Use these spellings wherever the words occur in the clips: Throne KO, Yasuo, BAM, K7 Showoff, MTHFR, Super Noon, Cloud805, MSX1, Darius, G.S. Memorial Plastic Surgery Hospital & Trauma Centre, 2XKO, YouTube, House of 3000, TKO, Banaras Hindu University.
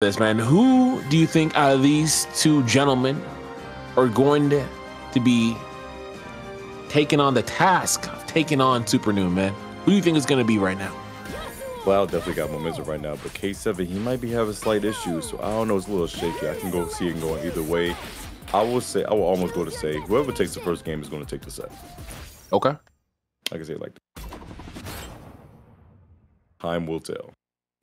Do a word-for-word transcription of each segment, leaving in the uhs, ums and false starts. this, man. Who do you think out of these two gentlemen are going to, to be taking on the task of taking on Super Noon, man? Who do you think is going to be right now? Cloud definitely got momentum right now, but K seven, he might be having slight issues, so I don't know, it's a little shaky. I can go see it going either way. I will say, I will almost go to say, whoever takes the first game is going to take the set. Okay. I can say it like that. Time will tell.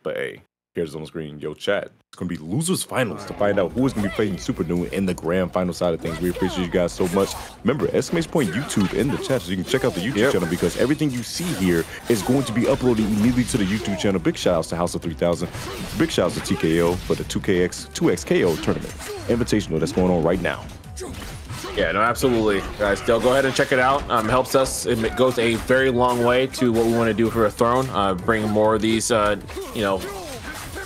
But hey, here's on the screen, yo chat. It's going to be Losers Finals to find out who is going to be playing Super Noon in the grand final side of things. We appreciate you guys so much. Remember, exclamation point YouTube in the chat so you can check out the YouTube yep. channel, because everything you see here is going to be uploaded immediately to the YouTube channel. Big shout-outs to House of three thousand. Big shout-outs to T K O for the two K X, two X K O tournament. Invitational that's going on right now. Yeah, no, absolutely. Guys, still go ahead and check it out. Um, helps us. It goes a very long way to what we want to do for a throne. Uh, bring more of these, uh, you know,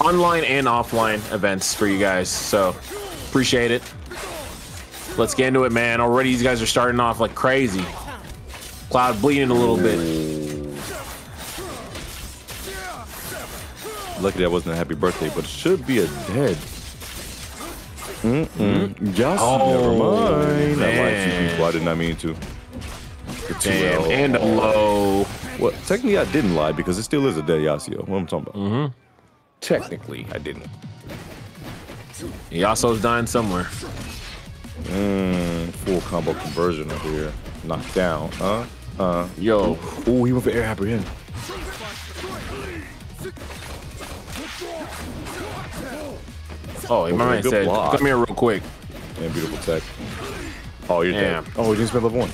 online and offline events for you guys, so appreciate it. Let's get into it, man. Already these guys are starting off like crazy. Cloud bleeding a little bit. Luckily that wasn't a happy birthday, but it should be a dead. Mm-mm. Mm-hmm. Just oh, never mind. Man. I didn't I mean to. Damn, L. and a low. Well, technically I didn't lie, because it still is a dead Yasuo. What am I talking about? Mm-hmm. Technically, I didn't. Yasuo's dying somewhere. Mm, full combo conversion over here. Knocked down, huh? Uh, yo. Ooh, he went for air apprehend. Oh, he might said, come here real quick. Yeah, beautiful tech. Oh, you're Damn. dead. Oh, he didn't spend level one.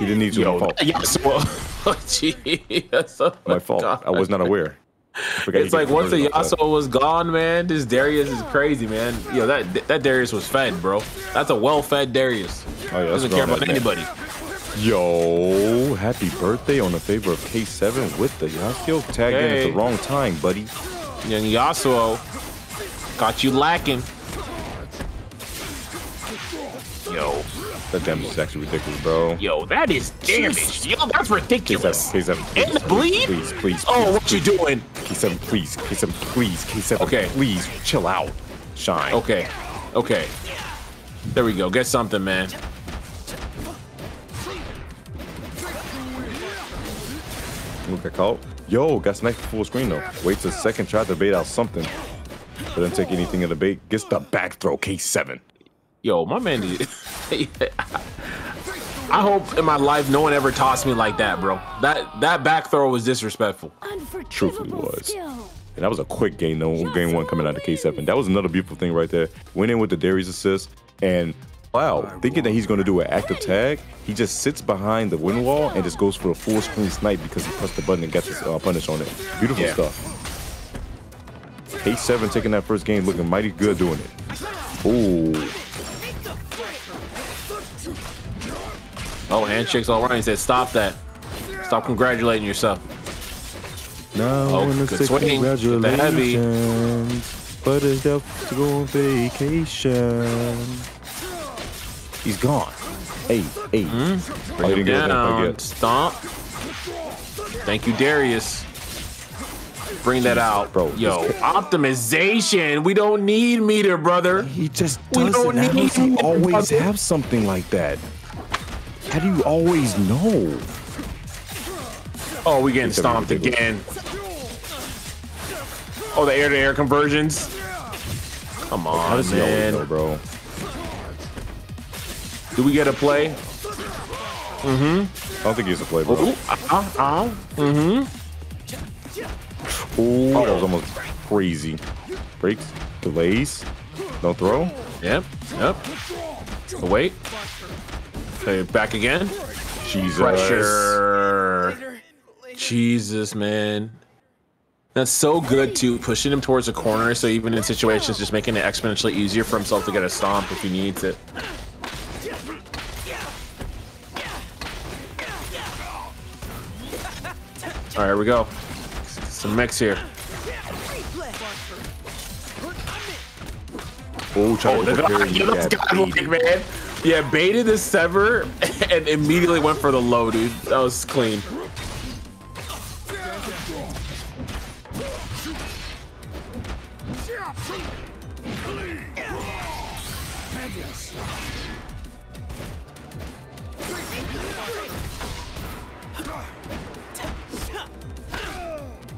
He didn't need to. Yo, Yasuo. Oh, gee. That's so my fault. God. I was not aware. It's like once the Yasuo was gone, man, this Darius is crazy, man. Yo, that that Darius was fed, bro. That's a well-fed Darius. Oh, yeah, doesn't care about anybody. Yo, happy birthday on the favor of K seven with the Yasuo. Tagged in at the wrong time, buddy. Young Yasuo got you lacking. Yo. That damage is actually ridiculous, bro. Yo, that is damage. Yo, that's ridiculous. K seven, K seven, in the bleed? Please, please, please. Oh, please, what please. you doing? K seven, please. K seven, please. K seven, okay. please. Chill out. Shine. Okay. Okay. There we go. Get something, man. Look at call. Yo, got sniped full screen, though. Waits a second, tried to bait out something. But didn't take anything in the bait. Gets the back throw, K seven. Yo, my man did. I hope in my life no one ever tossed me like that, bro. That that back throw was disrespectful. Truthfully was. Still. And that was a quick game, though. Just game one coming out of K seven. That was another beautiful thing right there. Went in with the Darius assist. And wow, thinking that he's going to do an active tag, he just sits behind the wind wall and just goes for a full screen snipe because he pressed the button and got this uh, punish on it. Beautiful yeah. stuff. K seven taking that first game, looking mighty good doing it. Ooh. Oh, handshakes all right. He said, stop that. Stop congratulating yourself. No, oh, good swinging. The heavy. But it's up to go on vacation. He's gone. Hey, hey. Mm-hmm. Bring oh, him down. Stomp. Thank you, Darius. Bring that out, bro. Yo, optimization. We don't need meter, brother. He just doesn't we don't need meter, always brother. have something like that. How do you always know? Oh, we getting stomped again. Oh, the air-to-air conversions. Come on, oh, man, know, bro. Do we get a play? Mm-hmm. I don't think he's a play, bro. Ooh, uh, uh, mm-hmm. Ooh, oh, that was almost crazy. Breaks, delays, no throw. Yep, yep. So wait. Okay, back again. Jesus. Pressure. Jesus, man. That's so good, too. Pushing him towards the corner, so even in situations, just making it exponentially easier for himself to get a stomp if he needs it. All right, here we go. Some mix here. Ooh, oh, the guy, man. Yeah, baited the sever and immediately went for the low, dude. That was clean.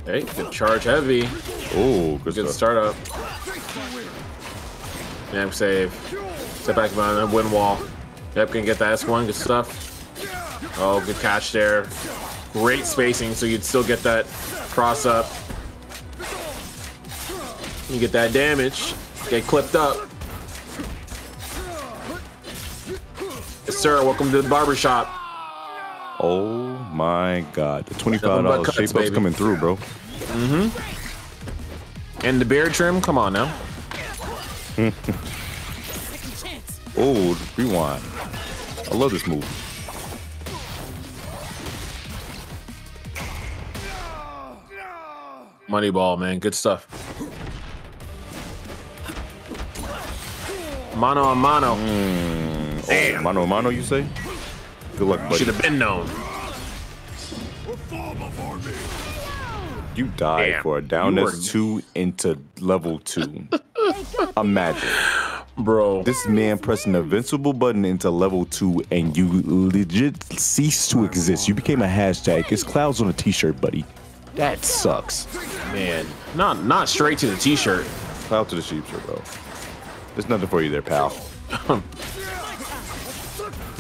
Hey, good charge heavy. Oh, good, good start up. Yep, save. Step back behind that wind wall. Yep, can get that S one. Good stuff. Oh, good catch there. Great spacing, so you'd still get that cross up. You get that damage. Get clipped up. Yes, sir. Welcome to the barbershop. Oh my God, the twenty-five dollar shape up's coming through, bro. Mm-hmm. And the beard trim. Come on now. Oh, rewind. I love this move. Moneyball, man. Good stuff. Mano a mano. Mm. Damn. Oh, mano a mano, you say? Good luck, buddy. Should have been known. You died Damn. for a down S two into level two. Imagine. Bro. This man pressed an invincible button into level two and you legit ceased to exist. You became a hashtag. It's Clouds on a t-shirt, buddy. That sucks. Man. Not not straight to the t-shirt. Cloud to the sheep-shirt, bro. There's nothing for you there, pal.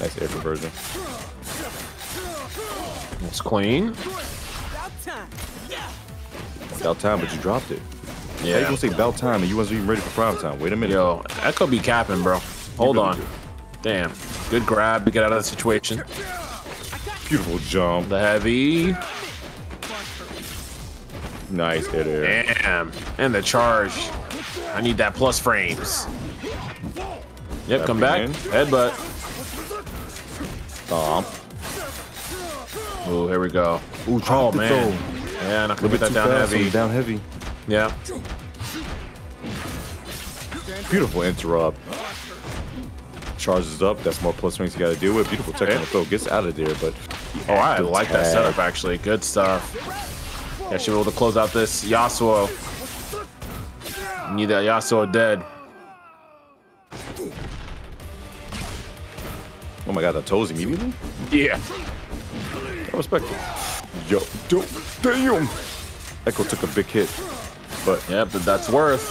Nice air conversion. It's clean. About time, but you dropped it. Yeah. How you gonna say about time and you wasn't even ready for prime time? Wait a minute. Yo, that could be capping, bro. Hold on. Good. Damn. Good grab to get out of the situation. Beautiful jump. The heavy. Nice hit there. Damn. And the charge. I need that plus frames. Yep, that come back. In. Headbutt. Stomp. Oh, here we go. Ooh, oh, man. Go. Yeah, not gonna get that down heavy. Down heavy. Yeah. Beautiful interrupt. Charges up. That's more plus ranks you got to deal with. Beautiful technical throw. Gets out of there, but. Oh, I like that setup actually. Good stuff. Yeah, should be able to close out this Yasuo. Need that Yasuo dead. Oh my God, that toes immediately? Yeah. I respect it. Yo, dude, damn! Echo took a big hit, but yeah, but that's worth,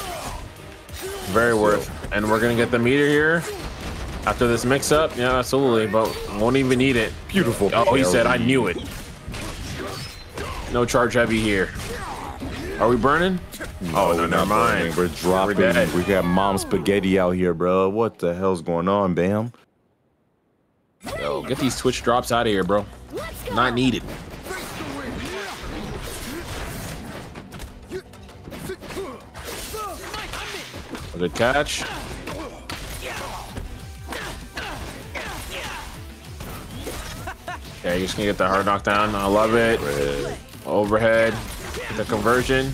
very worth. And we're gonna get the meter here after this mix-up. Yeah, absolutely, but won't even need it. Beautiful. Oh, he said, I knew it. No charge heavy here. Are we burning? No, oh no, never mind. We're dropping. We're we got mom spaghetti out here, bro. What the hell's going on, Bam? Yo, get these Twitch drops out of here, bro. Not needed. Good catch. Yeah, you're just gonna get the hard knockdown. I love it. Overhead. Get the conversion.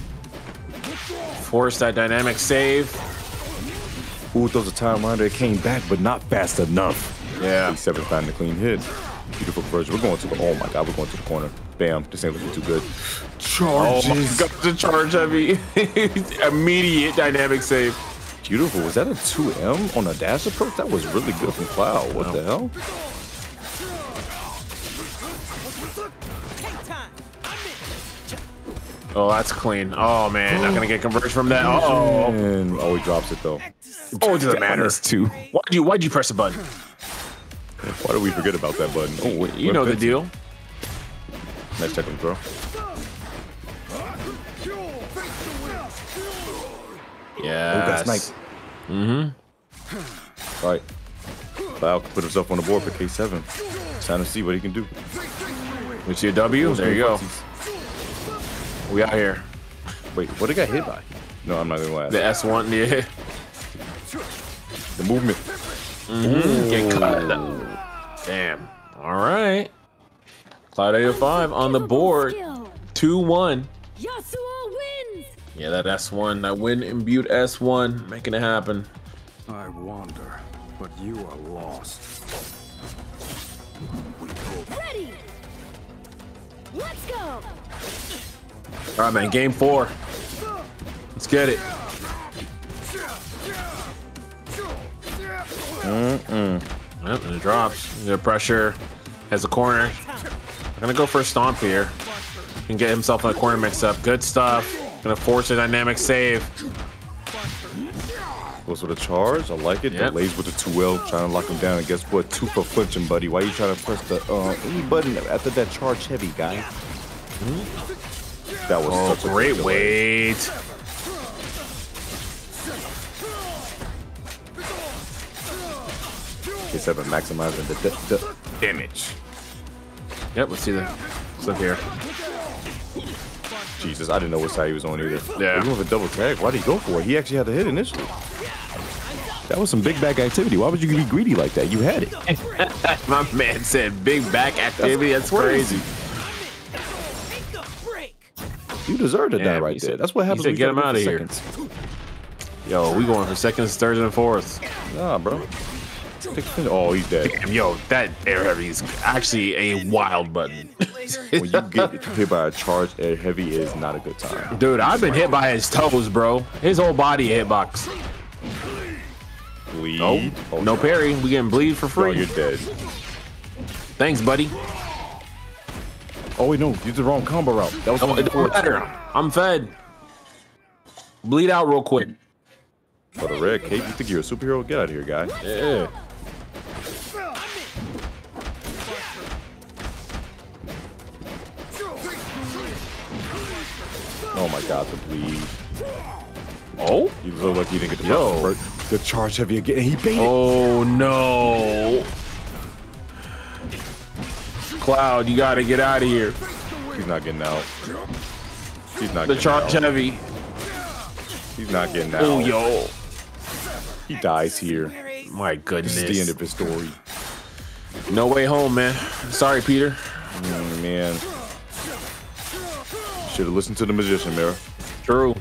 Force that dynamic save. Ooh, throws a timeline. It came back, but not fast enough. Yeah. Seven found the clean hit. Beautiful conversion. We're going to the. Oh my God, we're going to the corner. Bam. This ain't looking too good. Charges. Oh my God, the charge heavy. Immediate dynamic save. Beautiful. Was that a two M on a dash approach? That was really good from Cloud. What the hell? Oh, that's clean. Oh man, not gonna get conversion from that. Uh oh. Man. Oh, he drops it though. Oh, it doesn't matter. Too. Why'd you Why'd you press a button? Why do we forget about that button? Oh, wait, you know the deal. Nice check and throw. Yeah. That's nice. Mm-hmm. All right. Cloud put himself on the board for K seven. Time to see what he can do. We see a W. There you go. We out here. Wait, what did I get hit by? No, I'm not gonna lie. The S one, yeah. The movement. Mm-hmm. Get cut. Damn. All right. Cloud eight oh five on the board. two one. Yeah, that S one, that win imbued S one, making it happen. I wander, but you are lost. Ready. Let's go. All right, man. Game four. Let's get it. Yep, and it drops. The pressure has a corner. I'm gonna go for a stomp here and get himself in a corner mix up. Good stuff. Gonna force a dynamic save. Goes with a charge. I like it. Yep. Delays with the two L, trying to lock him down. And guess what? Two for flinching, buddy. Why are you trying to press the uh, E button after that charge heavy, guy? Mm-hmm. That was oh, such great a great weight. K seven maximizing the, the, the damage. Yep, let's see the clip here. Jesus, I didn't know what side he was on either. Yeah. Even with a double tag, why did he go for it? He actually had the hit initially. That was some big back activity. Why would you be greedy like that? You had it. My man said big back activity. That's, That's crazy. crazy. You deserve to yeah, die right said, there. That's what happens. He said, get him out of here. Seconds. Yo, we going for seconds, thirds, and fourths. Nah, bro. Oh, he's dead. Damn, yo, that air heavy is actually a wild button. When you get hit by a charge air heavy, is not a good time. Dude, I've been hit by his toes, bro. His whole body hitbox. Bleed. Nope. Oh, no God. Parry. We getting bleed for free. Bro, you're dead. Thanks, buddy. Oh, wait, no. You did the wrong combo route. That was oh, it don't matter. I'm fed. Bleed out real quick. For the red, Kate, you think you're a superhero? Get out of here, guy. Yeah. Oh my God, the bleed. Oh? You look like you didn't get the Yo. The charge heavy again. He baited. Oh no. Cloud, you gotta get out of here. He's not getting out. He's not the getting out. The charge heavy. He's not getting out. Oh, yo. He dies here. My goodness. This is the end of his story. No way home, man. Sorry, Peter. Mm, man. Should have listened to the magician, Mira. True.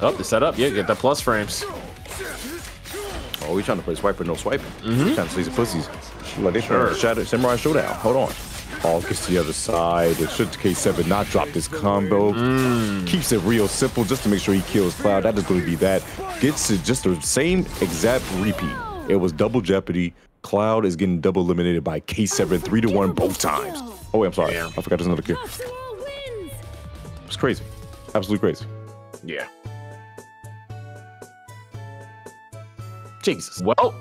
Oh, the setup. Yeah, get that plus frames. Oh, he's trying to play swiper, no swiping. Mm-hmm. He's trying to sleaze the pussies. Like they sure. Shadow, Samurai Showdown. Hold on. All gets to the other side. It should K seven not drop this combo. Mm. Keeps it real simple just to make sure he kills Cloud. That is going to be that. Gets to just the same exact repeat. It was double jeopardy. Cloud is getting double eliminated by K seven three to one both times. Oh wait, I'm sorry. I forgot there's another kill. It's crazy. Absolutely crazy. Yeah. Jesus. Well,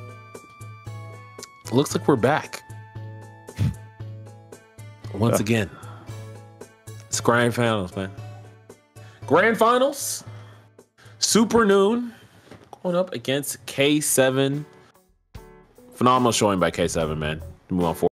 looks like we're back. Once again, it's grand finals, man. Grand finals, Super Noon going up against K seven. Phenomenal showing by K seven, man. Move on forward.